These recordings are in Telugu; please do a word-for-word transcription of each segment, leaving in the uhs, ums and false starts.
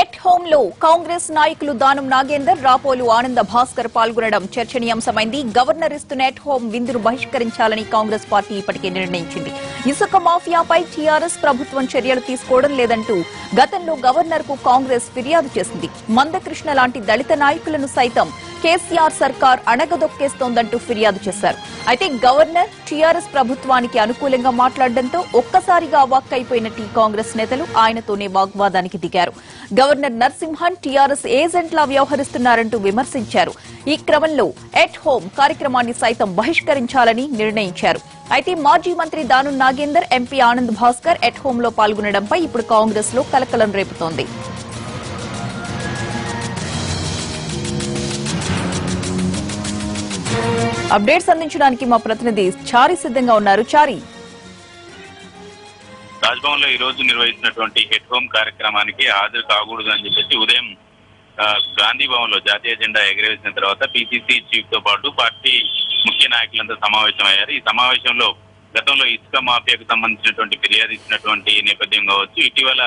ఎట్ హోమ్ లో కాంగ్రెస్ నాయకులు దానం నాగేందర్ రాపోలు ఆనంద భాస్కర్ పాల్గొనడం చర్చనీయాంశమైంది. గవర్నర్ ఇస్తున్న ఎట్ హోమ్ విందును బహిష్కరించాలని కాంగ్రెస్ పార్టీ ఇప్పటికే నిర్ణయించింది. ఇసుక మాఫియాపై టీఆర్ఎస్ ప్రభుత్వం చర్యలు తీసుకోవడం లేదంటూ గతంలో గవర్నర్ కు కాంగ్రెస్ ఫిర్యాదు చేసింది. మందకృష్ణ లాంటి దళిత నాయకులను సైతం కేసీఆర్ సర్కార్ అణగదొక్కేస్తోందంటూ ఫిర్యాదు చేశారు. అయితే గవర్నర్ టీఆర్ఎస్ ప్రభుత్వానికి అనుకూలంగా మాట్లాడడంతో ఒక్కసారిగా వాక్కైపోయిన టీ కాంగ్రెస్ నేతలు ఆయనతోనే వాగ్వాదానికి దిగారు. గవర్నర్ నరసింహన్ టీఆర్ఎస్ ఏజెంట్లా వ్యవహరిస్తున్నారంటూ విమర్శించారు. ఈ క్రమంలో ఎట్ హోమ్ కార్యక్రమాన్ని సైతం బహిష్కరించాలని నిర్ణయించారు. అయితే మాజీ మంత్రి Danam Nagender, MP Anand Bhaskar at home లో పాల్గొనడంపై ఇప్పుడు కాంగ్రెస్ లో కలకలం రేపుతోంది. అప్డేట్స్ అందించడానికి మా ప్రతినిధి చారి సిద్ధంగా ఉన్నారు. చారి, రాజ్భవన్ లో ఈ రోజు నిర్వహిస్తున్నటువంటి హెడ్ హోమ్ కార్యక్రమానికి హాజరు కాకూడదు అని చెప్పేసి ఉదయం గాంధీ భవన్ లో జాతీయ జెండా ఎగరవేసిన తర్వాత పీసీసీ చీఫ్ తో పాటు పార్టీ ముఖ్య నాయకులంతా సమావేశమయ్యారు. ఈ సమావేశంలో గతంలో ఇసుక మాఫియాకు సంబంధించినటువంటి ఫిర్యాదు ఇచ్చినటువంటి నేపథ్యం కావచ్చు, ఇటీవల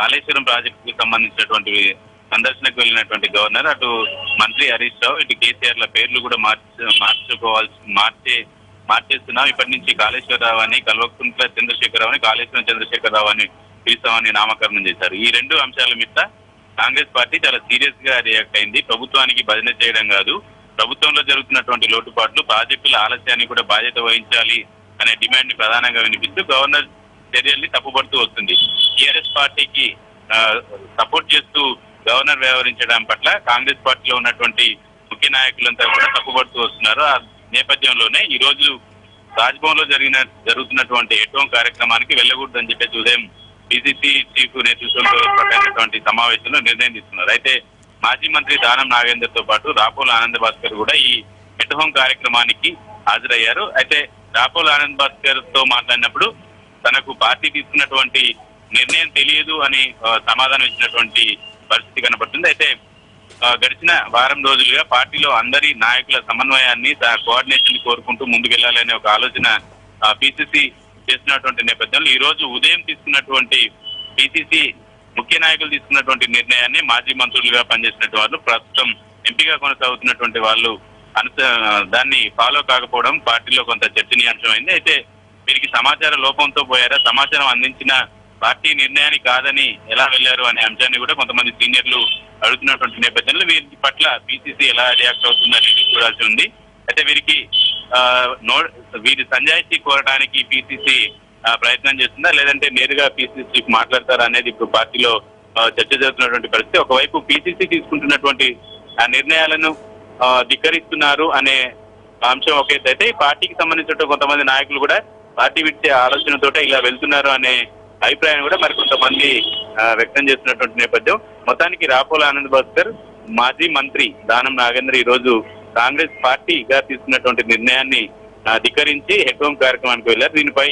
కాళేశ్వరం ప్రాజెక్టుకు సంబంధించినటువంటి సందర్శనకు వెళ్ళినటువంటి గవర్నర్, అటు మంత్రి హరీష్ రావు, ఇటు కేసీఆర్ ల పేర్లు కూడా మార్చు మార్చుకోవాల్సి మార్చే మార్చేస్తున్నాం. ఇప్పటి నుంచి కాళేశ్వరరావు అని, కల్వకుంట్ల చంద్రశేఖరరావు అని, కాళేశ్వరం చంద్రశేఖరరావు అని పిలుస్తామని నామకరణం చేశారు. ఈ రెండు అంశాల మీద కాంగ్రెస్ పార్టీ చాలా సీరియస్ గా రియాక్ట్ అయింది. ప్రభుత్వానికి భజన చేయడం కాదు, ప్రభుత్వంలో జరుగుతున్నటువంటి లోటుపాట్లు, ప్రాజెక్టుల ఆలస్యాన్ని కూడా బాధ్యత వహించాలి అనే డిమాండ్ ని ప్రధానంగా వినిపిస్తూ గవర్నర్ చర్యల్ని తప్పుపడుతూ వస్తుంది. టీఆర్ఎస్ పార్టీకి సపోర్ట్ చేస్తూ గవర్నర్ వ్యవహరించడం పట్ల కాంగ్రెస్ పార్టీలో ఉన్నటువంటి ముఖ్య నాయకులంతా కూడా తప్పుపడుతూ వస్తున్నారు. ఆ నేపథ్యంలోనే ఈ రోజు రాజ్భవన్ లో జరిగిన జరుగుతున్నటువంటి ఎట్ హోమ్ కార్యక్రమానికి వెళ్ళకూడదని చెప్పేసి ఉదయం బీసీసీ చీఫ్ నేతృత్వంలో ఏర్పాటైనటువంటి సమావేశంలో నిర్ణయం తీసుకున్నారు. అయితే మాజీ మంత్రి దానం నాగేందర్ తో పాటు రాపోల ఆనంద్ భాస్కర్ కూడా ఈ ఎట్ హోమ్ కార్యక్రమానికి హాజరయ్యారు. అయితే రాపోల ఆనంద్ భాస్కర్ తో మాట్లాడినప్పుడు తనకు పార్టీ తీసుకున్నటువంటి నిర్ణయం తెలియదు అని సమాధానం ఇచ్చినటువంటి పరిస్థితి కనబడుతుంది. అయితే గడిచిన వారం రోజులుగా పార్టీలో అందరి నాయకుల సమన్వయాన్ని, కోఆర్డినేషన్ కోరుకుంటూ ముందుకెళ్లాలనే ఒక ఆలోచన పిసిసి చేస్తున్నటువంటి నేపథ్యంలో ఈ రోజు ఉదయం తీసుకున్నటువంటి పిసిసి ముఖ్య నాయకులు తీసుకున్నటువంటి నిర్ణయాన్ని మాజీ మంత్రులుగా పనిచేసినటువంటి వాళ్ళు, ప్రస్తుతం ఎంపీగా కొనసాగుతున్నటువంటి వాళ్ళు అను దాన్ని ఫాలో కాకపోవడం పార్టీలో కొంత చర్చనీయాంశమైంది. అయితే వీరికి సమాచార లోపంతో పోయారా, సమాచారం అందించిన పార్టీ నిర్ణయాన్ని కాదని ఎలా వెళ్లారు అనే అంశాన్ని కూడా కొంతమంది సీనియర్లు అడుగుతున్నటువంటి నేపథ్యంలో వీరి పట్ల పిసిసి ఎలా రియాక్ట్ అవుతుందని చూడాల్సి ఉంది. అయితే వీరికి వీరి సంజాయితీ కోరడానికి పిసిసి ప్రయత్నం చేస్తుందా, లేదంటే నేరుగా పిసిసి మాట్లాడతారా అనేది ఇప్పుడు పార్టీలో చర్చ జరుగుతున్నటువంటి పరిస్థితి. ఒకవైపు పిసిసి తీసుకుంటున్నటువంటి ఆ నిర్ణయాలను ధిక్కరిస్తున్నారు అనే అంశం ఒక ఎత్తు అయితే, పార్టీకి సంబంధించిన కొంతమంది నాయకులు కూడా పార్టీ విడిచే ఆలోచనతో ఇలా వెళ్తున్నారు అనే అభిప్రాయం కూడా మరి కొంతమంది వ్యక్తం చేస్తున్నటువంటి నేపథ్యం. మొత్తానికి రాపోల ఆనంద్ భాస్కర్, మాజీ మంత్రి దానం నాగేందర్ ఈ రోజు కాంగ్రెస్ పార్టీగా తీసుకున్నటువంటి నిర్ణయాన్ని ధిక్కరించి హెడ్ హోమ్ కార్యక్రమానికి వెళ్లారు. దీనిపై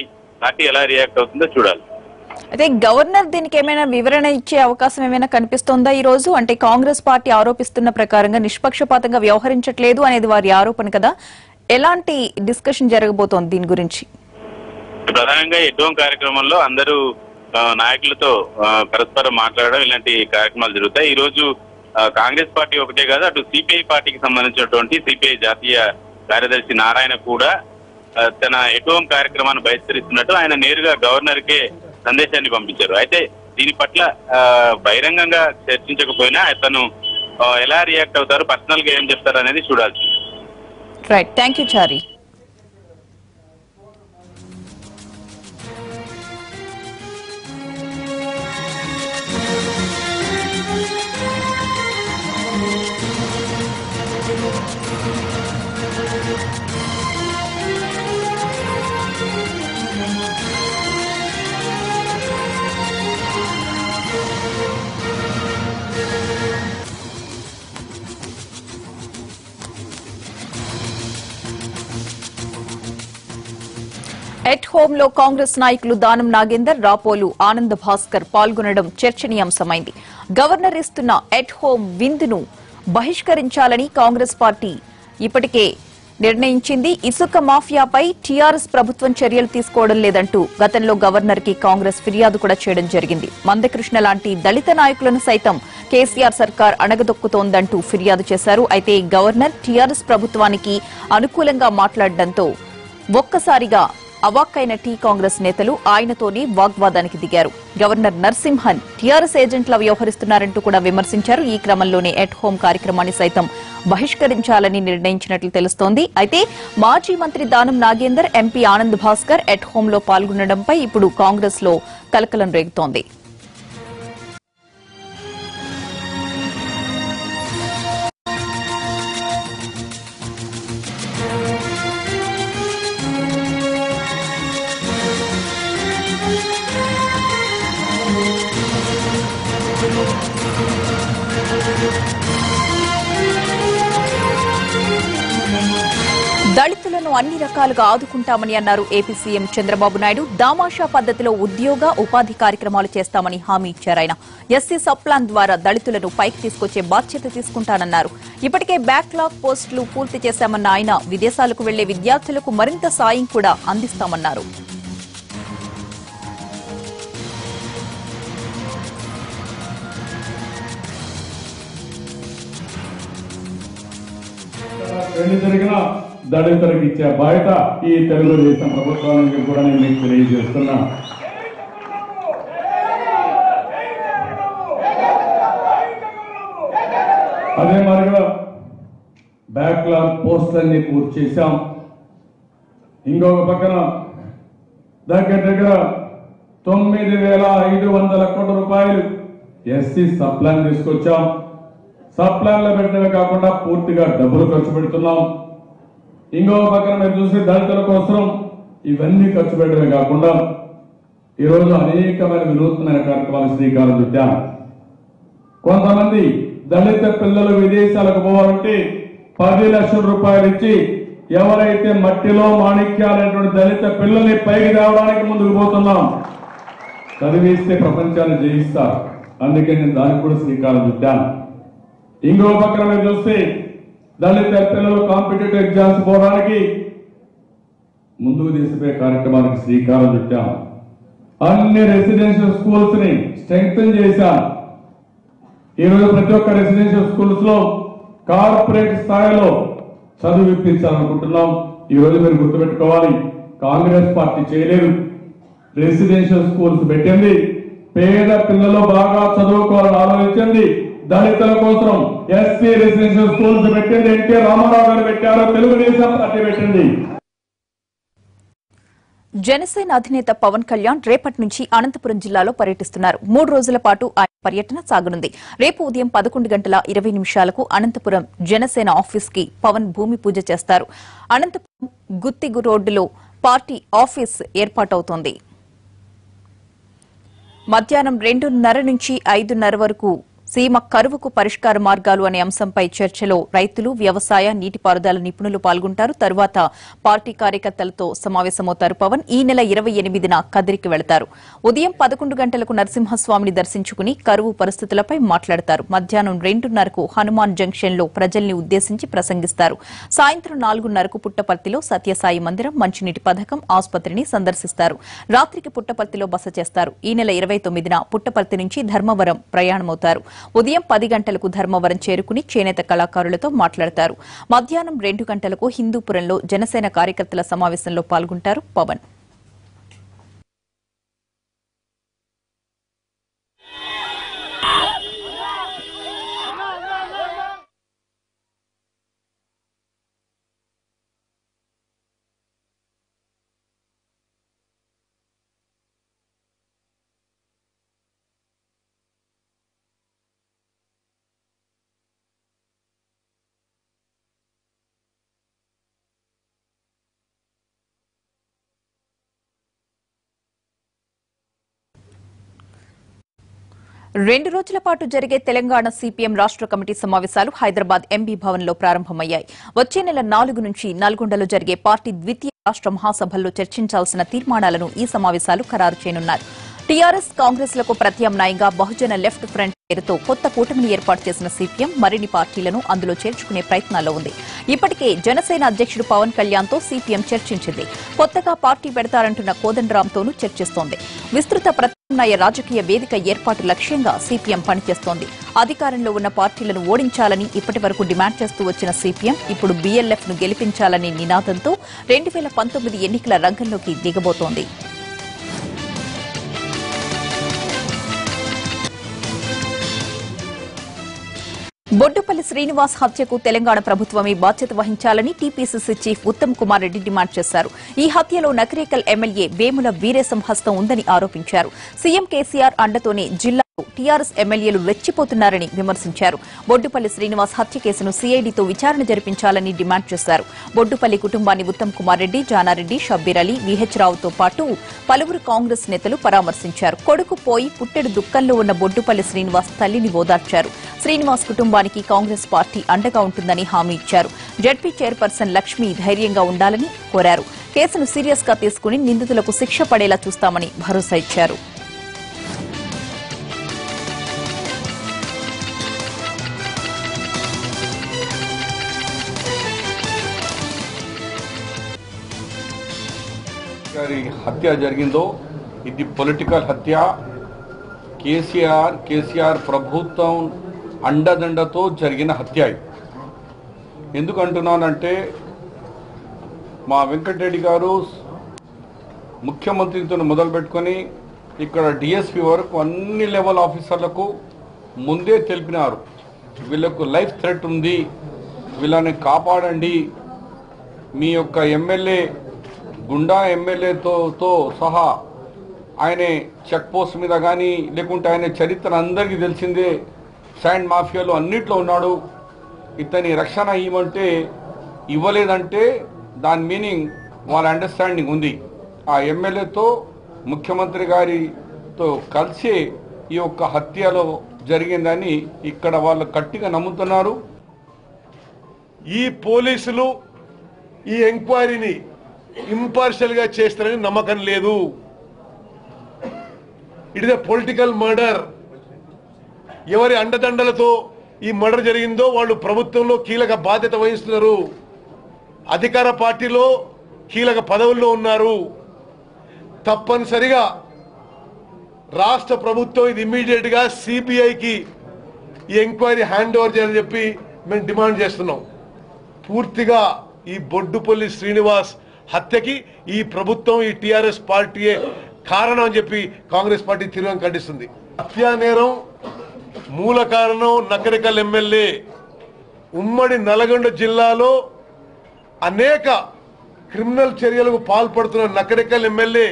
పార్టీ ఎలా రియాక్ట్ అవుతుందో చూడాలి. అయితే గవర్నర్ దీనికి ఏమైనా వివరణ ఇచ్చే అవకాశం ఏమైనా కనిపిస్తోందా ఈ రోజు? అంటే కాంగ్రెస్ పార్టీ ఆరోపిస్తున్న ప్రకారంగా నిష్పక్షపాతంగా వ్యవహరించట్లేదు అనేది వారి ఆరోపణ కదా. ఎలాంటి డిస్కషన్ జరగబోతోంది దీని గురించి? ప్రధానంగా హెడ్ హోమ్ కార్యక్రమంలో అందరూ నాయకులతో పరస్పరం మాట్లాడడం, ఇలాంటి కార్యక్రమాలు జరుగుతాయి. ఈ రోజు కాంగ్రెస్ పార్టీ ఒకటే కాదు, అటు సిపిఐ పార్టీకి సంబంధించినటువంటి సిపిఐ జాతీయ కార్యదర్శి నారాయణ కూడా తన హెడ్ హోమ్ కార్యక్రమాన్ని బహిష్కరిస్తున్నట్టు ఆయన నేరుగా గవర్నర్ కే సందేశాన్ని పంపించారు. అయితే దీని పట్ల బహిరంగంగా చర్చించకపోయినా అతను ఎలా రియాక్ట్ అవుతారు, పర్సనల్ గా ఏం చెప్తారు అనేది చూడాలి. Right, thank you Chari. At home లో కాంగ్రెస్ నాయకులు దానం నాగేందర్, రాపోలు ఆనంద్ భాస్కర్ పాల్గొనడం చర్చనీయాంశమైంది. గవర్నర్ ఇస్తున్న ఎట్ హోమ్ విందును బహిష్కరించాలని కాంగ్రెస్ పార్టీ ఇప్పటికే నిర్ణయించింది. ఇసుక మాఫియాపై టీఆర్ఎస్ ప్రభుత్వం చర్యలు తీసుకోవడం లేదంటూ గతంలో గవర్నర్ కి కాంగ్రెస్ ఫిర్యాదు కూడా చేయడం జరిగింది. మందకృష్ణ లాంటి దళిత నాయకులను సైతం కేసీఆర్ సర్కార్ అణగదొక్కుతోందంటూ ఫిర్యాదు చేశారు. అయితే గవర్నర్ టీఆర్ఎస్ ప్రభుత్వానికి అనుకూలంగా మాట్లాడడంతో ఒక్కసారిగా అవాక్కైన టీ కాంగ్రెస్ నేతలు ఆయనతోనే వాగ్వాదానికి దిగారు. గవర్నర్ నరసింహన్ టీఆర్ఎస్ ఏజెంట్లా వ్యవహరిస్తున్నారంటూ కూడా విమర్శించారు. ఈ క్రమంలోనే ఎట్ హోం కార్యక్రమాన్ని సైతం బహిష్కరించాలని నిర్ణయించినట్లు తెలుస్తోంది. అయితే మాజీ మంత్రి దానం నాగేందర్, ఎంపీ ఆనంద్ భాస్కర్ ఎట్ హోంలో పాల్గొనడంపై ఇప్పుడు కాంగ్రెస్ లో కలకలం రేగుతోంది. దళితులను అన్ని రకాలుగా ఆదుకుంటామని అన్నారు ఏపీ సీఎం చంద్రబాబు నాయుడు. దామాషా పద్ధతిలో ఉద్యోగ ఉపాధి కార్యక్రమాలు చేస్తామని హామీ ఇచ్చారు ఆయన. ఎస్సీ సబ్ ప్లాన్ ద్వారా దళితులను పైకి తీసుకొచ్చే బాధ్యత తీసుకుంటానన్నారు. ఇప్పటికే బ్యాక్లాగ్ పోస్టులు పూర్తి చేశామన్న ఆయన విదేశాలకు వెళ్లే విద్యార్థులకు మరింత సాయం కూడా అందిస్తామన్నారు. దళితులకు ఇచ్చే బయట ఈ తెలుగుదేశం ప్రభుత్వానికి కూడా నేను మీకు తెలియజేస్తున్నా. అదే మరిగా బ్యాక్లాగ్ పోస్టులన్నీ పూర్తి చేశాం. ఇంకొక పక్కన దగ్గర దగ్గర తొమ్మిది వేల ఐదు వందల కోట్ల రూపాయలు ఎస్సీ సబ్ ప్లాన్ తీసుకొచ్చాం. సబ్ ప్లాన్లో పెట్టినవి కాకుండా పూర్తిగా డబ్బులు ఖర్చు పెడుతున్నాం. ఇంకో పక్కన మీరు చూస్తే దళితుల కోసం ఇవన్నీ ఖర్చు పెట్టడమే కాకుండా ఈరోజు అనేకమైన వినూత్నమైన కార్యక్రమాలు శ్రీకారం చుట్టాం. కొంతమంది దళిత పిల్లలు విదేశాలకు పోవాలంటే పది లక్షల రూపాయలు ఇచ్చి ఎవరైతే మట్టిలో మాణిక్యాలైనటువంటి దళిత పిల్లల్ని పైకి రావడానికి ముందుకు పోతున్నాం. చదివిస్తే ప్రపంచాన్ని జయిస్తారు. అందుకే నేను దానికి కూడా శ్రీకారం చుట్టాను. ఇంకో పక్కన మీరు చూస్తే దళిత పిల్లలు కాంపిటేటివ్ ఎగ్జామ్స్ పోవడానికి ముందుకు తీసుకుపోయే కార్యక్రమానికి శ్రీకారం చుట్టాం. అన్ని రెసిడెన్షియల్ స్కూల్స్ ని స్ట్రెంగ్తన్ చేశాం. ఈరోజు ప్రతి ఒక్క రెసిడెన్షియల్ స్కూల్స్ లో కార్పొరేట్ స్థాయిలో చదువు ఇప్పించాలనుకుంటున్నాం. ఈరోజు మీరు గుర్తుపెట్టుకోవాలి, కాంగ్రెస్ పార్టీ చేయలేదు. రెసిడెన్షియల్ స్కూల్స్ పెట్టింది పేద పిల్లలు బాగా చదువుకోవాలని ఆలోచించింది. దళితుల కోసం ఎస్సీ రెసిడెన్షియల్ స్కూల్స్ పెట్టింది ఎన్టీ రామారావు గారు పెట్టారు, తెలుగుదేశం పార్టీ పెట్టింది. జనసేన అధినేత పవన్ కళ్యాణ్ రేపటి నుంచి అనంతపురం జిల్లాలో పర్యటిస్తున్నారు. మూడు రోజుల పాటు ఆయన పర్యటన సాగనుంది. రేపు ఉదయం పదకొండు గంటల ఇరవై నిమిషాలకు అనంతపురం జనసేన ఆఫీస్ కి పవన్ భూమి పూజ చేస్తారు. అనంతపురం గుత్తిగు రోడ్డులో పార్టీ ఆఫీస్ ఏర్పాటవుతోంది. మధ్యాహ్నం రెండున్నర నుంచి ఐదున్నర వరకు సీమ కరువుకు పరిష్కార మార్గాలు అనే అంశంపై చర్చలో రైతులు, వ్యవసాయ, నీటిపారుదల నిపుణులు పాల్గొంటారు. తర్వాత పార్టీ కార్యకర్తలతో సమావేశమవుతారు. పవన్ ఈ నెల ఇరవై ఎనిమిదిన కదిరికి వెళతారు. ఉదయం పదకొండు గంటలకు నరసింహస్వామిని దర్శించుకుని కరువు పరిస్థితులపై మాట్లాడతారు. మధ్యాహ్నం రెండున్నరకు హనుమాన్ జంక్షన్లో ప్రజల్ని ఉద్దేశించి ప్రసంగిస్తారు. సాయంత్రం నాలుగున్నరకు పుట్టపర్తిలో సత్యసాయి మందిరం, మంచినీటి పథకం, ఆసుపత్రిని సందర్శిస్తారు. రాత్రికి పుట్టపర్తిలో బస చేస్తారు. ఈ నెల ఇరవై తొమ్మిదిన పుట్టపర్తి నుంచి ధర్మవరం ప్రయాణమవుతారు. ఉదయం పది గంటలకు ధర్మవరం చేరుకుని చేనేత కళాకారులతో మాట్లాడతారు. మధ్యాహ్నం రెండు గంటలకు హిందూపురంలో జనసేన కార్యకర్తల సమావేశంలో పాల్గొంటారు పవన్. రెండు రోజుల పాటు జరిగే తెలంగాణ సిపిఎం రాష్ట్ర కమిటీ సమావేశాలు హైదరాబాద్ ఎంబీ భవన్లో ప్రారంభమయ్యాయి. వచ్చే నెల నాలుగు నుంచి నల్గొండలో జరిగే పార్టీ ద్వితీయ రాష్ట్ర మహాసభల్లో చర్చించాల్సిన తీర్మానాలను ఈ సమావేశాలు ఖరారు చేయనున్నారు. టీఆర్ఎస్ కాంగ్రెస్లకు ప్రత్యామ్నాయంగా బహుజన లెఫ్ట్ ఫ్రంట్ పేరుతో కొత్త కూటమిని ఏర్పాటు చేసిన సీపీఎం మరిన్ని పార్టీలను అందులో చేర్చుకునే ప్రయత్నాల్లో ఉంది. ఇప్పటికే జనసేన అధ్యక్షుడు పవన్ కళ్యాణ్ తో సీపీఎం చర్చించింది. కొత్తగా పార్టీ పెడతారంటున్న కోదండరాంతోనూ చర్చిస్తోంది. విస్తృత ప్రత్యామ్నాయ రాజకీయ వేదిక ఏర్పాటు లక్ష్యంగా సీపీఎం పనిచేస్తోంది. అధికారంలో ఉన్న పార్టీలను ఓడించాలని ఇప్పటి వరకు డిమాండ్ చేస్తూ వచ్చిన సీపీఎం ఇప్పుడు బీఎల్ఎఫ్ ను గెలిపించాలనే నినాదంతో రెండు వేల పంతొమ్మిది ఎన్నికల రంగంలోకి దిగబోతోంది. బొడ్డుపల్లి శ్రీనివాస్ హత్యకు తెలంగాణ ప్రభుత్వమే బాధ్యత వహించాలని TPCC chief Uttam Kumar Reddy demand చేశారు. ఈ హత్యలో నకరేకల్ ఎమ్మెల్యే వేముల వీరేసంహస్త ఉందని ఆరోపించారు. సీఎం కేసీఆర్ అండతోనే జిల్లాలో టీఆర్ఎస్ ఎమ్మెల్యేలు రెచ్చిపోతున్నారని విమర్శించారు. బొడ్డుపల్లి శ్రీనివాస్ హత్య కేసును సీఐడితో విచారణ జరిపించాలని డిమాండ్ చేశారు. బొడ్డుపల్లి కుటుంబాన్ని ఉత్తమ్ కుమార్ రెడ్డి, జానారెడ్డి, షబ్బీర్ అలీ, వీహెచ్ రావుతో పాటు పలువురు కాంగ్రెస్ నేతలు పరామర్శించారు. కొడుకు పోయి పుట్టెడు దుఃఖంలో ఉన్న బొడ్డుపల్లి శ్రీనివాస్ తల్లిని ఓదార్చారు. శ్రీనివాస్ కుటుంబానికి కాంగ్రెస్ పార్టీ అండగా ఉంటుందని హామీ ఇచ్చారు. జెడ్పీ చైర్పర్సన్ లక్ష్మి ధైర్యంగా ఉండాలని కోరారు. కేసును సీరియస్ గా తీసుకుని నిందితులకు శిక్ష పడేలా చూస్తామని భరోసా ఇచ్చారు. హత్య జరిగిందో ఇది పొలిటికల్ హత్య. కేసీఆర్ కేసీఆర్ ప్రభుత్వం అండదండతో జరిగిన హత్య. ఎందుకు అంటున్నానంటే మా వెంకటరెడ్డి గారు ముఖ్యమంత్రితో మొదలుపెట్టుకొని ఇక్కడ డిఎస్పీ వరకు అన్ని లెవెల్ ఆఫీసర్లకు ముందే తెలిపినారు, వీళ్ళకు లైఫ్ థ్రెట్ ఉంది, వీళ్ళని కాపాడండి, మీ యొక్క ఎమ్మెల్యే గుండా ఎమ్మెల్యేతో సహా ఆయన చెక్ పోస్ట్ మీద కానీ లేకుంటే ఆయన చరిత్ర అందరికీ తెలిసిందే, శాండ్ మాఫియాలో అన్నిట్లో ఉన్నాడు, ఇతని రక్షణ ఇవ్వమంటే ఇవ్వలేదంటే దాని మీనింగ్ వాళ్ళ అండర్స్టాండింగ్ ఉంది. ఆ ఎమ్మెల్యేతో ముఖ్యమంత్రి గారితో కలిసి ఈ యొక్క హత్యలో జరిగిందని ఇక్కడ వాళ్ళు గట్టిగా నమ్ముతున్నారు. ఈ పోలీసులు ఈ ఎంక్వైరీని ఇంపార్షియల్గా చేస్తారని నమ్మకం లేదు. It is a political murder. ఎవరి అండదండలతో ఈ మర్డర్ జరిగిందో వాళ్ళు ప్రభుత్వంలో కీలక బాధ్యత వహిస్తున్నారు, అధికార పార్టీలో కీలక పదవుల్లో ఉన్నారు. తప్పనిసరిగా రాష్ట్ర ప్రభుత్వం ఇది ఇమ్మీడియట్గా సిబిఐకి ఈ ఎంక్వైరీ హ్యాండ్ ఓవర్ చేయాలని చెప్పి మేము డిమాండ్ చేస్తున్నాం. పూర్తిగా ఈ బొడ్డుపల్లి శ్రీనివాస్ హత్యకి ఈ ప్రభుత్వం, ఈ టీఆర్ఎస్ పార్టీయే కారణం అని చెప్పి కాంగ్రెస్ పార్టీ తీవ్రంగా ఖండిస్తుంది. హత్యా నేరం మూల కారణం నకరికల్ ఎమ్మెల్యే. ఉమ్మడి నల్గొండ జిల్లాలో అనేక క్రిమినల్ చర్యలకు పాల్పడుతున్న నకరికల్ ఎమ్మెల్యే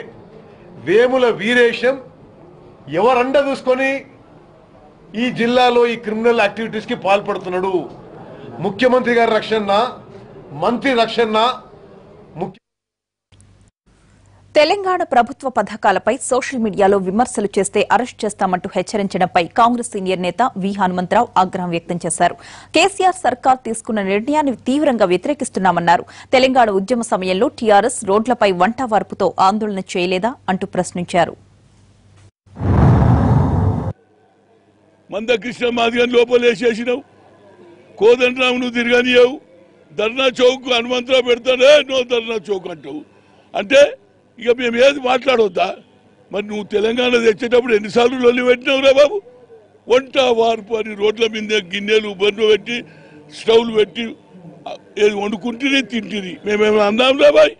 వేముల వీరేశం ఎవరండ చూసుకొని ఈ జిల్లాలో ఈ క్రిమినల్ యాక్టివిటీస్కి పాల్పడుతున్నాడు. ముఖ్యమంత్రి గారి రక్షణ, మంత్రి రక్షణ. ముఖ్య తెలంగాణ ప్రభుత్వ పథకాలపై సోషల్ మీడియాలో విమర్శలు చేస్తే అరెస్ట్ చేస్తామంటూ హెచ్చరించడంపై కాంగ్రెస్ సీనియర్ నేత వి హనుమంతరావు ఆగ్రహం వ్యక్తం చేశారు. కేసీఆర్ సర్కార్ తీసుకున్న నిర్ణయాన్ని తీవ్రంగా వ్యతిరేకిస్తున్నామన్నారు. తెలంగాణ ఉద్యమ సమయంలో టీఆర్ఎస్ రోడ్లపై వంట వార్పుతో ఆందోళన చేయలేదా అంటూ ప్రశ్నించారు. అంటే ఇక మేము ఏది మాట్లాడొద్దా? మరి నువ్వు తెలంగాణ తెచ్చేటప్పుడు ఎన్నిసార్లు లొల్లి పెట్టినావురా బాబు? వంట వార్పు అని రోడ్ల మీద గిన్నెలు బన్ను పెట్టి స్టవ్లు పెట్టి ఏది వండుకుంటేనే తింటుంది. మేమేమో అందాంరా బాయ్?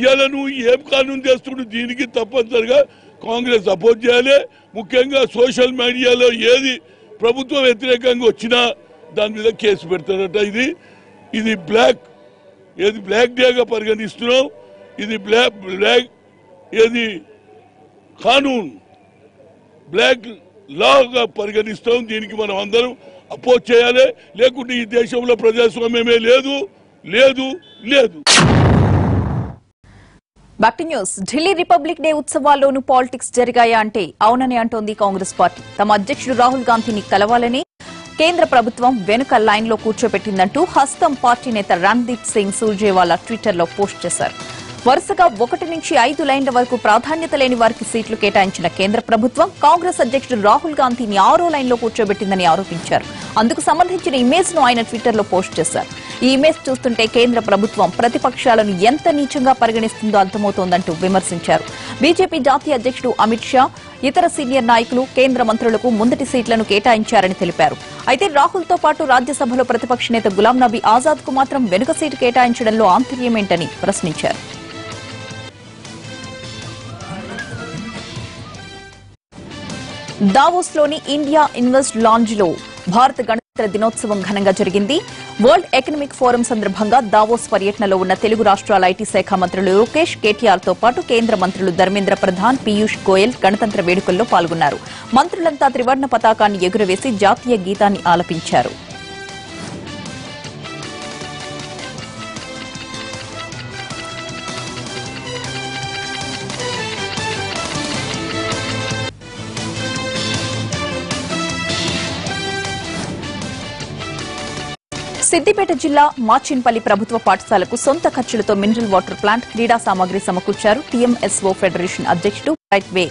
ఇవాళ నువ్వు ఏం కారణం చేస్తుంటే దీనికి తప్పనిసరిగా కాంగ్రెస్ సపోర్ట్ చేయాలి. ముఖ్యంగా సోషల్ మీడియాలో ఏది ప్రభుత్వ వ్యతిరేకంగా వచ్చినా దాని మీద కేసు పెడతారట. ఇది ఇది బ్లాక్ ఏది బ్లాక్ డేగా పరిగణిస్తున్నాం. ఇది బ్లాక్ బ్లాక్ ఏది కానూన్ బ్లాక్ లాగా పరిగణిస్తాం. దీనికి మనం అందరం అపోజ్ చేయాలి. లేకుంటే ఈ దేశంలో ప్రజాస్వామ్యమే లేదు లేదు లేదు. Back to news. Delhi republic day ఉత్సవాల్లోనూ పాలిటిక్స్ జరిగాయా అంటే అవునని అంటోంది కాంగ్రెస్ పార్టీ. తమ అధ్యక్షుడు రాహుల్ గాంధీని కలవాలని కేంద్ర ప్రభుత్వం వెనుక లైన్లో కూర్చోబెట్టిందంటూ హస్తం పార్టీ నేత రణ్దీప్ సింగ్ సూర్జేవాలా ట్విట్టర్లో పోస్ట్ చేశారు. వరుసగా ఒకటి నుంచి ఐదు లైన్ల వరకు ప్రాధాన్యత లేని వారికి సీట్లు కేటాయించిన కేంద్ర ప్రభుత్వం కాంగ్రెస్ అధ్యక్షుడు రాహుల్ గాంధీని ఆరో లైన్లో కూర్చోబెట్టిందని ఆరోపించారు. అందుకు సంబంధించిన ఇమేజ్ను ఆయన ట్విట్టర్లో పోస్ట్ చేశారు. ఈ ఇమేజ్ చూస్తుంటే కేంద్ర ప్రభుత్వం ప్రతిపక్షాలను ఎంత నీచంగా పరిగణిస్తుందో అర్థమవుతోందంటూ విమర్శించారు. బీజేపీ జాతీయ అధ్యక్షుడు అమిత్ షా ఇతర సీనియర్ నాయకులు కేంద్ర మంత్రులకు ముందటి సీట్లను కేటాయించారని తెలిపారు. అయితే రాహుల్తో పాటు రాజ్యసభలో ప్రతిపక్ష నేత గులాం నబీ ఆజాద్కు మాత్రం వెనుక సీటు కేటాయించడంలో ఆంతర్యమేంటని ప్రశ్నించారు. దావోస్లోని ఇండియా ఇన్వెస్ట్ లాంజ్లో భారత గణతంత్ర దినోత్సవం ఘనంగా జరిగింది. వరల్డ్ ఎకనామిక్ ఫోరం సందర్భంగా దావోస్ పర్యటనలో ఉన్న తెలుగు రాష్ట్రాల ఐటీ శాఖ మంత్రులు లోకేష్, కేటీఆర్తో పాటు కేంద్ర మంత్రులు ధర్మేంద్ర ప్రధాన్, పీయూష్ కోయల్ గణతంత్ర వేడుకల్లో పాల్గొన్నారు. మంత్రులంతా త్రివర్ణ పతాకాన్ని ఎగురవేసి జాతీయ గీతాన్ని ఆలపించారు. సిద్దిపేట జిల్లా మాచిన్పల్లి ప్రభుత్వ పాఠశాలకు సొంత ఖర్చులతో మినరల్ వాటర్ ప్లాంట్, క్రీడా సామాగ్రి సమకూర్చారు టీఎంఎస్ఓ ఫెడరేషన్ అధ్యక్షుడు bright way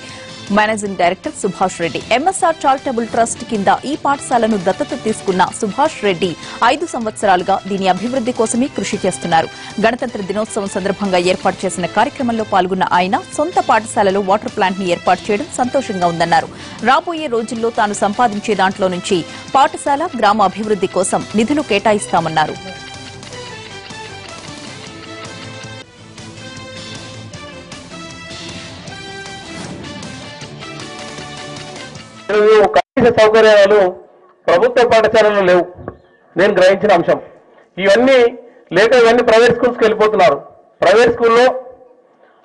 managing director Subhash Reddy. MSR charitable trust కింద ఈ పాఠశాలను దత్తత తీసుకున్న సుభాష్ రెడ్డి ఐదు సంవత్సరాలుగా దీని అభివృద్ది కోసమే కృషి చేస్తున్నారు. గణతంత్ర దినోత్సవం సందర్భంగా ఏర్పాటు చేసిన కార్యక్రమంలో పాల్గొన్న ఆయన సొంత పాఠశాలలో వాటర్ ప్లాంట్ ని ఏర్పాటు చేయడం సంతోషంగా ఉందన్నారు. రాబోయే రోజుల్లో తాను సంపాదించే దాంట్లో నుంచి పాఠశాల, గ్రామ అభివృద్ది కోసం నిధులు కేటాయిస్తామన్నారు. ఆర్థిక సౌకర్యాలు ప్రభుత్వ పాఠశాలలో లేవు, నేను గ్రహించిన అంశం. ఇవన్నీ లేక ఇవన్నీ ప్రైవేట్ స్కూల్స్కి వెళ్ళిపోతున్నారు. ప్రైవేట్ స్కూల్లో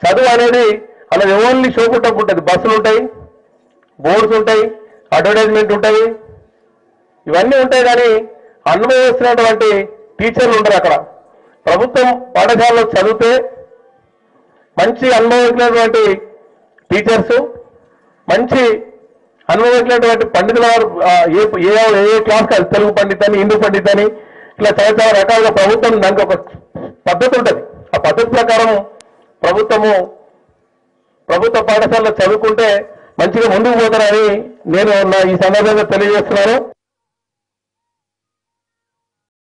చదువు అనేది అలాగే ఓన్లీ షోకు డబ్బు ఉంటుంది. బస్సులు ఉంటాయి, బోర్డ్స్ ఉంటాయి, అడ్వర్టైజ్మెంట్ ఉంటాయి, ఇవన్నీ ఉంటాయి. కానీ అనుభవిస్తున్నటువంటి టీచర్లు ఉంటారు అక్కడ. ప్రభుత్వం పాఠశాలలో చదివితే మంచి అనుభవించినటువంటి టీచర్స్, మంచి అనుభవించినటువంటి పండితుల వారు, ఏ ఏ క్లాస్ కాదు, తెలుగు పండిత్ అని, హిందూ పండిత్ అని, ఇట్లా చాలా చాలా రకాలుగా ప్రభుత్వం దానికి ఒక పద్ధతి ఉంటుంది. ఆ పద్ధతి ప్రకారం ప్రభుత్వము ప్రభుత్వ పాఠశాలలో చదువుకుంటే మంచిగా ముందుకు పోతారని నేను ఈ సందర్భంగా తెలియజేస్తున్నాను.